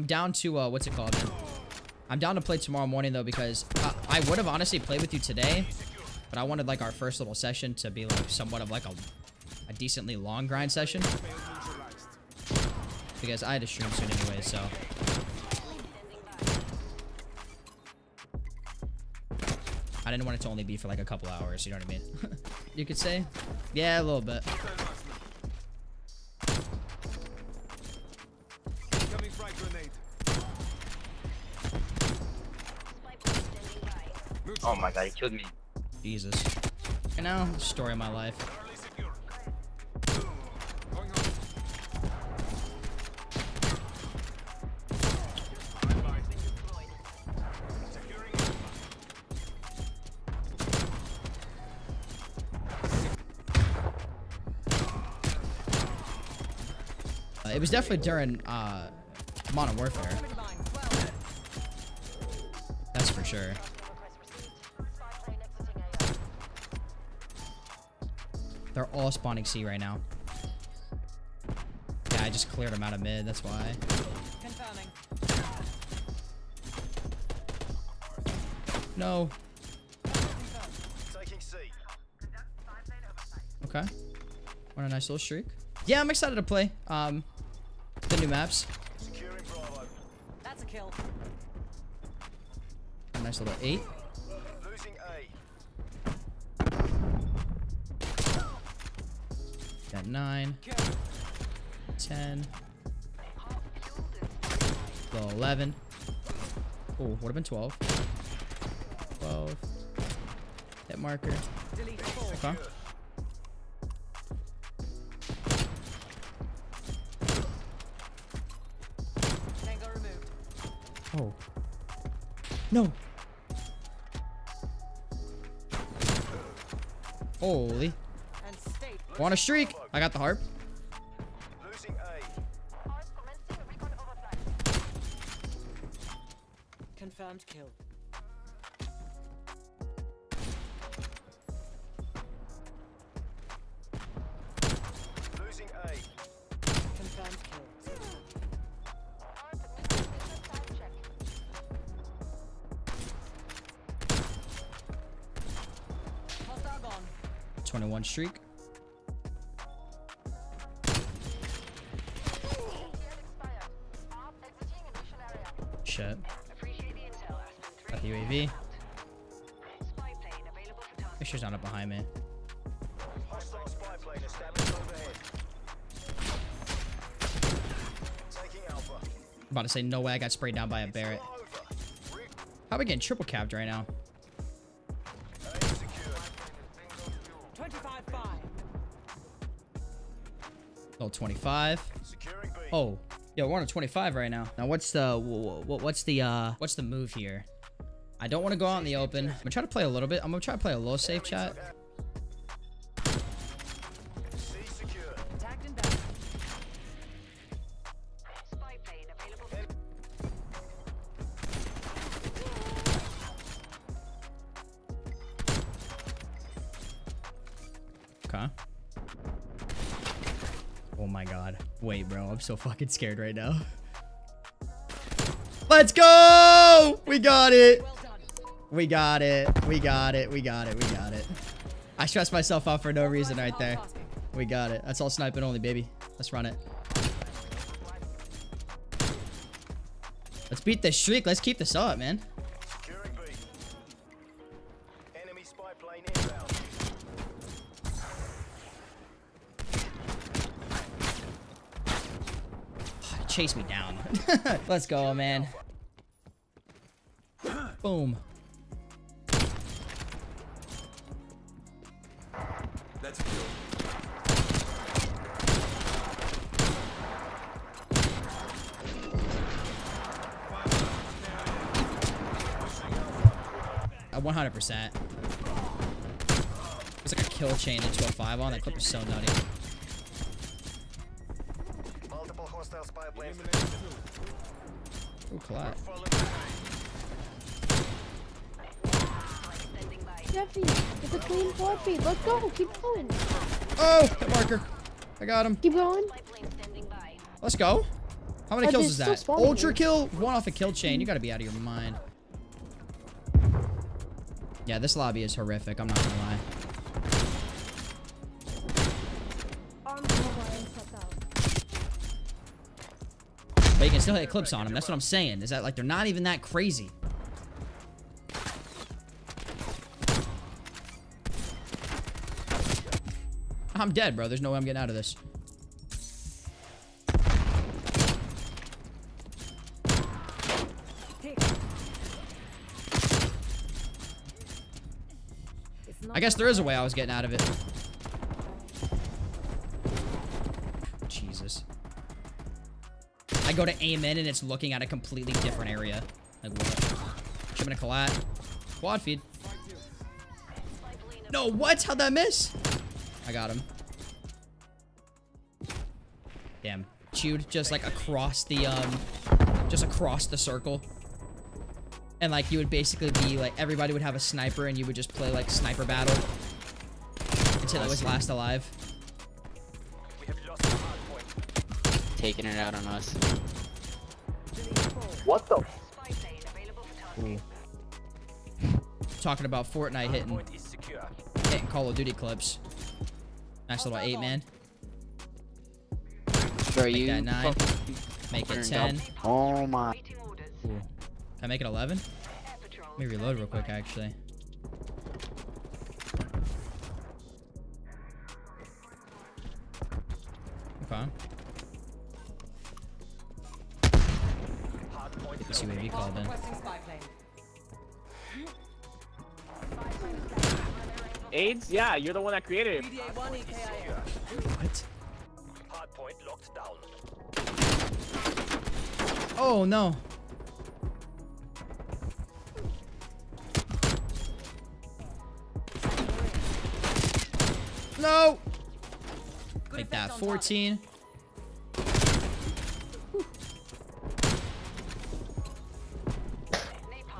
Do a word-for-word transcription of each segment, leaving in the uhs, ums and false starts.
I'm down to, uh, what's it called? I'm down to play tomorrow morning, though, because I, I would have honestly played with you today, but I wanted, like, our first little session to be, like, somewhat of, like, a, a decently long grind session. Because I had to stream soon anyway, so... I didn't want it to only be for like a couple hours, you know what I mean? You could say? Yeah, a little bit. Oh my god, he killed me. Jesus. You know, story of my life. It was definitely during uh, Modern Warfare. That's for sure. They're all spawning C right now. Yeah, I just cleared them out of mid. That's why. No. Okay. What a nice little streak. Yeah, I'm excited to play. Um. The new maps. That's a kill. A nice little eight. Losing A. Got nine. Kill. Ten. Little eleven. Oh, would have been twelve. Twelve. Hit marker. Delete four. Okay. Oh. No. Holy. We're on a streak. I got the harp. Losing A. Confirmed kill. Losing A. Confirmed kill. twenty-one streak. Shit. Got the U A V. Make sure it's not up behind me. I'm about to say, no way I got sprayed down by a Barrett. How are we getting triple capped right now? twenty-five. Oh, yo, we're on a twenty-five right now. Now, what's the what's the uh what's the move here? I don't want to go out in the open. I'm gonna try to play a little bit. I'm gonna try to play a little safe chat. Okay. Oh my god. Wait, bro. I'm so fucking scared right now. Let's go! We got it. We got it. We got it. We got it. We got it. I stressed myself out for no reason right there. We got it. That's all sniping only, baby. Let's run it. Let's beat this streak. Let's keep this up, man. Chase me down. Let's go, man. Boom. That's cool. At one hundred percent. It's like a kill chain into a five on. That clip is so nutty. Oh, collide. Jeffy, it's a clean four feet. Let's go. Keep going. Oh, hit marker. I got him. Keep going. Let's go. How many kills is that? Ultra kill? One off a kill chain. You gotta be out of your mind. Yeah, this lobby is horrific. I'm not gonna lie. But you can still hit clips on them. That's what I'm saying. Is that like they're not even that crazy. I'm dead, bro. There's no way I'm getting out of this. I guess there is a way I was getting out of it. Jesus. I go to aim in and it's looking at a completely different area. Like what? I'm gonna collapse. Quad feed. No, what? How'd that miss? I got him. Damn. Chewed just like across the, um, just across the circle. And like you would basically be like, everybody would have a sniper and you would just play like sniper battle until it was last alive. Taking it out on us. What the? Mm. Talking about Fortnite hitting, hitting Call of Duty clips. Nice little eight man. Sure, make you that nine. Make it ten. Oh my. Ooh. Can I make it eleven? Let me reload real quick, actually. Okay. Let's see what he called in. AIDS? Yeah, you're the one that created it. What? Oh no. No! Make that fourteen.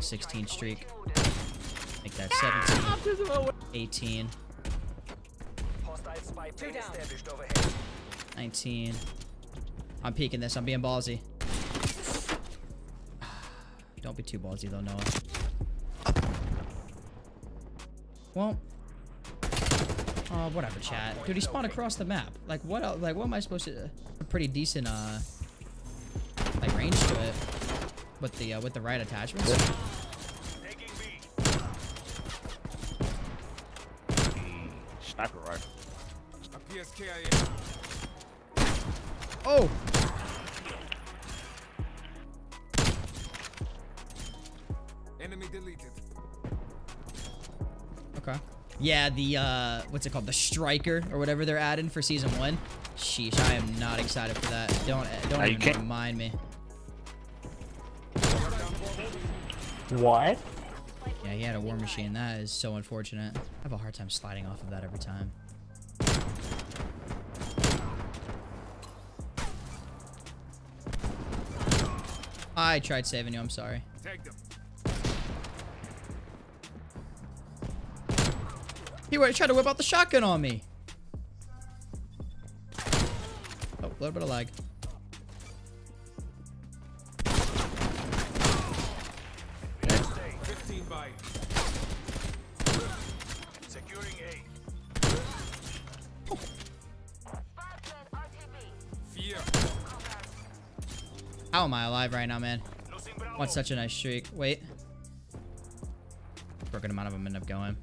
sixteen streak. Make that seventeen. eighteen. nineteen. I'm peeking this. I'm being ballsy. Don't be too ballsy though, Noah. Oh. Well. Uh, whatever, chat. Dude, he spawned across the map. Like, what else? Like, what am I supposed to... A pretty decent, uh... like, range to it. With the, uh, with the right attachments. Sniper rifle. Oh! Enemy deleted. Okay. Yeah, the, uh, what's it called? The Striker, or whatever they're adding for Season one. Sheesh, I am not excited for that. Don't, don't no, even remind me. What? Yeah, he had a War Machine. That is so unfortunate. I have a hard time sliding off of that every time. I tried saving you. I'm sorry. Take them. He tried to whip out the shotgun on me. Oh, a little bit of lag. fifteen by. Securing A. Oh. How am I alive right now, man? What's such a nice streak? Wait. Broken amount of them end up going.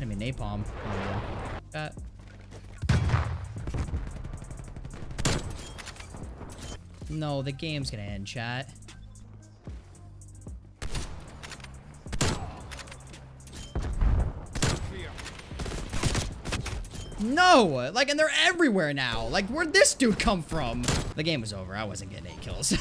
I mean, napalm. Oh, yeah. uh, no, the game's gonna end, chat. No! Like, and they're everywhere now. Like, where'd this dude come from? The game was over. I wasn't getting eight kills.